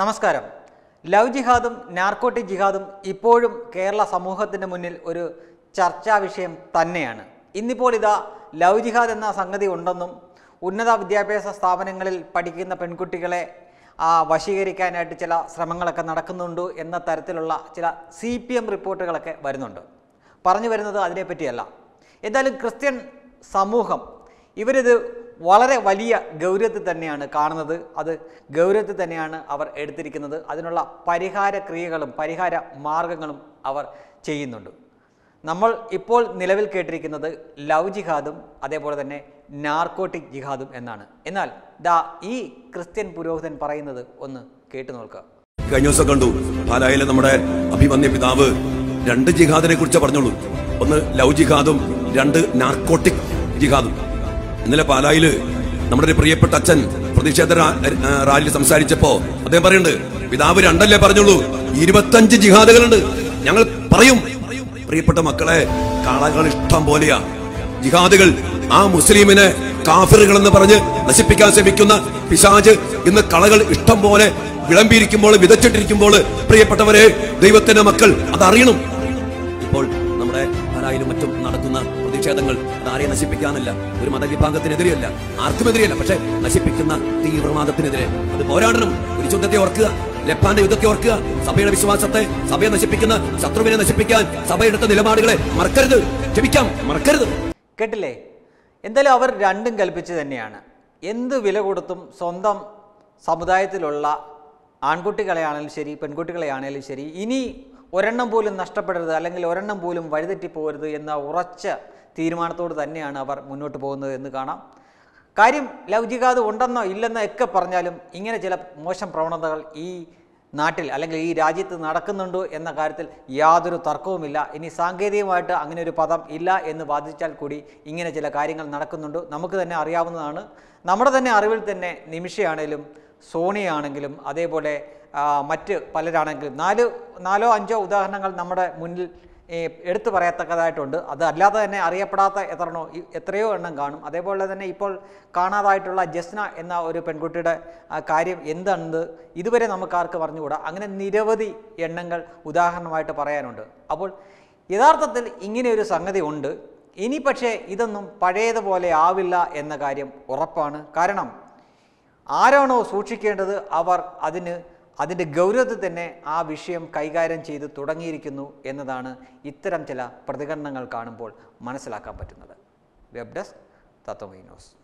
നമസ്കാരം. Love ജിഹാദും narcotic ജിഹാദും ഇപ്പോഴും കേരള സമൂഹത്തിൻ്റെ മുന്നിൽ ഒരു ചർച്ചാ വിഷയം തന്നെയാണ്. ഇന്നിപ്പോൾ ഇതാ ലവ് ജിഹാദ് എന്ന സംഗതി ഉണ്ടെന്നും ഉന്നത വിദ്യാഭ്യാസ സ്ഥാപനങ്ങളിൽ പഠിക്കുന്ന പെൺകുട്ടികളെ വശീകരിക്കാനായിട്ട് ചില ശ്രമങ്ങളൊക്കെ നടക്കുന്നുണ്ട് എന്ന തരത്തിലുള്ള ചില CPM റിപ്പോർട്ടുകളൊക്കെ വരുന്നുണ്ട്. പറഞ്ഞു വരുന്നത് അതിനെപ്പറ്റിയല്ല. എന്തായാലും ക്രിസ്ത്യൻ സമൂഹം ഇവരിത് വളരെ വലിയ ഗൗരവത്തിൽ തന്നെയാണ് കാണുന്നത്, അത് ഗൗരവത്തിൽ തന്നെയാണ് അവർ എടുത്തിരിക്കുന്നത്. അതിനുള്ള പരിഹാര ക്രിയകളും പരിഹാര മാർഗങ്ങളും അവർ ചെയ്യുന്നുണ്ട്. നമ്മൾ ഇപ്പോൾ നിലവിൽ കേട്ടിരിക്കുന്നത് ലവ് ജിഹാദും അതേപോലെ തന്നെ നാർക്കോട്ടിക് ജിഹാദും എന്നാണ്. എന്നാൽ ദാ ഈ ക്രിസ്ത്യൻ പുരോഹിതൻ പറയുന്നത് ഒന്ന് കേട്ടു നോക്കുക. കഴിഞ്ഞ ദിവസം കണ്ടു പാലായിലെ നമ്മുടെ അഭിമന്യ പിതാവ് 2 ജിഹാദിനെ കുറിച്ച് പറഞ്ഞോളൂ. ഒന്ന് ലവ് ജിഹാദും 2 നാർക്കോട്ടിക് ജിഹാദും. ഇന്നലെ പാലായില് നമ്മുടെ ഒരു പ്രിയപ്പെട്ട അച്ഛൻ പ്രതിഷേധ റാലിയിൽ സംസാരിച്ചപ്പോ അദ്ദേഹം പറയുന്നുണ്ട്, പിതാവ് 2 പറഞ്ഞുള്ളൂ, 25 ജിഹാദുകളുണ്ട്. ഞങ്ങൾ പറയും പ്രിയപ്പെട്ട മക്കളെ, കാളകൾ ഇഷ്ടം പോലെയാ ജിഹാദുകൾ. ആ മുസ്ലിമിനെ കാഫിറുകൾ എന്ന് പറഞ്ഞ് നശിപ്പിക്കാൻ ശ്രമിക്കുന്ന പിശാച് ഇന്ന് കളകൾ ഇഷ്ടം പോലെ വിളമ്പിയിരിക്കുമ്പോൾ, വിതച്ചിട്ടിരിക്കുമ്പോൾ പ്രിയപ്പെട്ടവരെ, ദൈവത്തിന്റെ മക്കൾ അതറിയണം. ഇപ്പോൾ നമ്മുടെ പാലായിലും മറ്റും നടക്കുന്ന പ്രതിഷേധങ്ങൾ ആരെയും നശിപ്പിക്കാനല്ല, ഒരു മതവിഭാഗത്തിനെതിരെയല്ല, ആർക്കുമെതിരെയല്ല, പക്ഷെ നശിപ്പിക്കുന്ന തീവ്രവാദത്തിനെതിരെ അത് പോരാടണം. ഒരു യുദ്ധത്തെ ഓർക്കുക, ലപ്പാന്റെ യുദ്ധത്തെ ഓർക്കുക. സഭയുടെ വിശ്വാസത്തെ, സഭയെ നശിപ്പിക്കുന്ന ശത്രുവിനെ നശിപ്പിക്കാൻ സഭയെടുത്ത നിലപാടുകളെ മറക്കരുത്. ക്ഷമിക്കാം, മറക്കരുത്. കേട്ടില്ലേ? എന്തായാലും അവർ 2 കൽപ്പിച്ച് തന്നെയാണ്. എന്ത് വില കൊടുത്തും സ്വന്തം സമുദായത്തിലുള്ള ആൺകുട്ടികളെയാണെങ്കിലും ശരി, പെൺകുട്ടികളെയാണെങ്കിലും ശരി, ഇനി ഒരെണ്ണം പോലും നഷ്ടപ്പെടരുത്, അല്ലെങ്കിൽ ഒരെണ്ണം പോലും വഴിതെറ്റിപ്പോകരുത് എന്ന ഉറച്ച തീരുമാനത്തോട് തന്നെയാണ് അവർ മുന്നോട്ട് പോകുന്നത് എന്ന് കാണാം. കാര്യം ലവ് ജിഹാദ് ഉണ്ടെന്നോ ഇല്ലെന്നോ ഒക്കെ പറഞ്ഞാലും ഇങ്ങനെ ചില മോശം പ്രവണതകൾ ഈ നാട്ടിൽ അല്ലെങ്കിൽ ഈ രാജ്യത്ത് നടക്കുന്നുണ്ടോ എന്ന കാര്യത്തിൽ യാതൊരു തർക്കവുമില്ല. ഇനി സാങ്കേതികമായിട്ട് അങ്ങനെ ഒരു പദം ഇല്ല എന്ന് വാദിച്ചാൽ കൂടി ഇങ്ങനെ ചില കാര്യങ്ങൾ നടക്കുന്നുണ്ട്, നമുക്ക് തന്നെ അറിയാവുന്നതാണ്. നമ്മുടെ തന്നെ അറിവിൽ തന്നെ നിമിഷയാണേലും സോണിയാണെങ്കിലും അതേപോലെ മറ്റ് പലരാണെങ്കിലും 4 നാലോ 5 ഉദാഹരണങ്ങൾ നമ്മുടെ മുന്നിൽ എടുത്തു പറയത്തക്കതായിട്ടുണ്ട്. അതല്ലാതെ തന്നെ അറിയപ്പെടാത്ത എത്രയോ എണ്ണം കാണും. അതേപോലെ തന്നെ ഇപ്പോൾ കാണാതായിട്ടുള്ള ജസ്ന എന്ന ഒരു പെൺകുട്ടിയുടെ കാര്യം എന്താണെന്ന് ഇതുവരെ നമുക്കാർക്കും അറിഞ്ഞുകൂടാ. അങ്ങനെ നിരവധി എണ്ണങ്ങൾ ഉദാഹരണമായിട്ട് പറയാനുണ്ട്. അപ്പോൾ യഥാർത്ഥത്തിൽ ഇങ്ങനെയൊരു സംഗതി ഉണ്ട്. ഇനി പക്ഷേ ഇതൊന്നും പഴയതുപോലെ ആവില്ല എന്ന കാര്യം ഉറപ്പാണ്. കാരണം ആരാണോ സൂക്ഷിക്കേണ്ടത് അവർ അതിൻ്റെ ഗൗരവത്തിൽ തന്നെ ആ വിഷയം കൈകാര്യം ചെയ്ത് തുടങ്ങിയിരിക്കുന്നു എന്നതാണ് ഇത്തരം ചില പ്രതികരണങ്ങൾ കാണുമ്പോൾ മനസ്സിലാക്കാൻ പറ്റുന്നത്. Web desk Tatwamayi news.